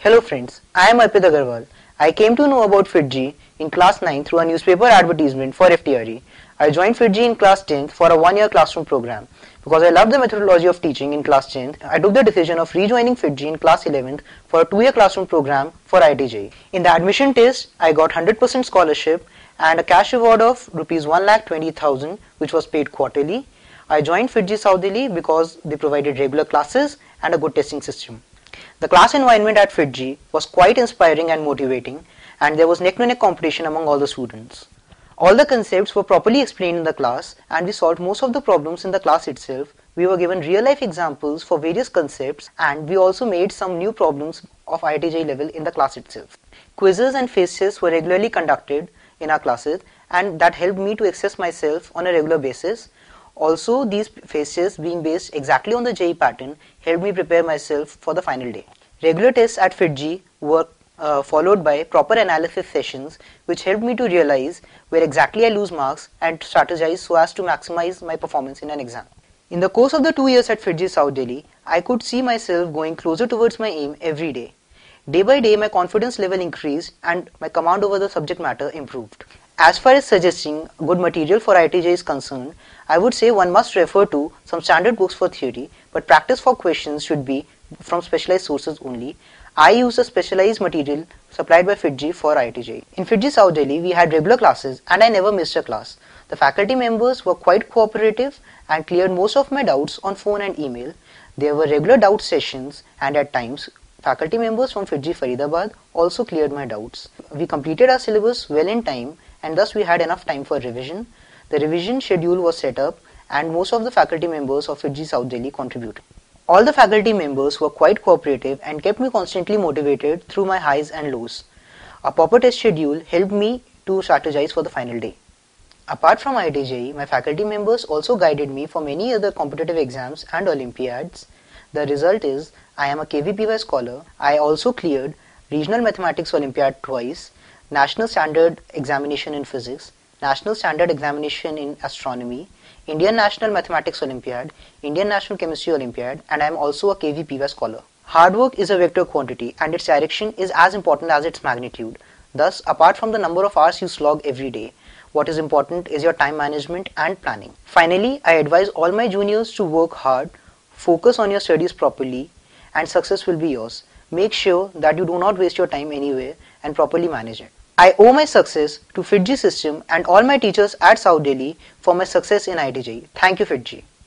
Hello friends, I am Arpit Agarwal. I came to know about FIITJEE in class 9 through a newspaper advertisement for FTRE. I joined FIITJEE in class 10th for a 1-year classroom program. Because I loved the methodology of teaching in class 10th, I took the decision of rejoining FIITJEE in class 11th for a 2-year classroom program for IITJEE. In the admission test, I got 100% scholarship and a cash reward of ₹1,20,000 which was paid quarterly. I joined FIITJEE South Delhi because they provided regular classes and a good testing system. The class environment at FIITJEE was quite inspiring and motivating, and there was neck-to-neck competition among all the students. All the concepts were properly explained in the class, and we solved most of the problems in the class itself. We were given real-life examples for various concepts, and we also made some new problems of IITJEE level in the class itself. Quizzes and face tests were regularly conducted in our classes, and that helped me to assess myself on a regular basis. Also, these face tests being based exactly on the JEE pattern helped me prepare myself for the final day. Regular tests at FIITJEE were followed by proper analysis sessions, which helped me to realize where exactly I lose marks and strategize so as to maximize my performance in an exam. In the course of the 2 years at FIITJEE South Delhi, I could see myself going closer towards my aim every day. Day by day, my confidence level increased and my command over the subject matter improved. As far as suggesting good material for IITJEE is concerned, I would say one must refer to some standard books for theory, but practice for questions should be from specialized sources only. I use a specialized material supplied by FIITJEE for IITJEE. In FIITJEE South Delhi, we had regular classes and I never missed a class. The faculty members were quite cooperative and cleared most of my doubts on phone and email. There were regular doubt sessions, and at times faculty members from FIITJEE Faridabad also cleared my doubts. We completed our syllabus well in time, and thus we had enough time for revision. The revision schedule was set up, and most of the faculty members of FIITJEE South Delhi contributed. All the faculty members were quite cooperative and kept me constantly motivated through my highs and lows. A proper test schedule helped me to strategize for the final day. Apart from IITJEE, my faculty members also guided me for many other competitive exams and Olympiads. The result is, I am a KVPY scholar. I also cleared Regional Mathematics Olympiad twice, National Standard Examination in Physics, National Standard Examination in Astronomy, Indian National Mathematics Olympiad, Indian National Chemistry Olympiad, and I am also a KVPY scholar. Hard work is a vector quantity, and its direction is as important as its magnitude. Thus, apart from the number of hours you slog every day, what is important is your time management and planning. Finally, I advise all my juniors to work hard, focus on your studies properly, and success will be yours. Make sure that you do not waste your time anywhere and properly manage it. I owe my success to FIITJEE system and all my teachers at South Delhi for my success in IITJEE. Thank you, FIITJEE.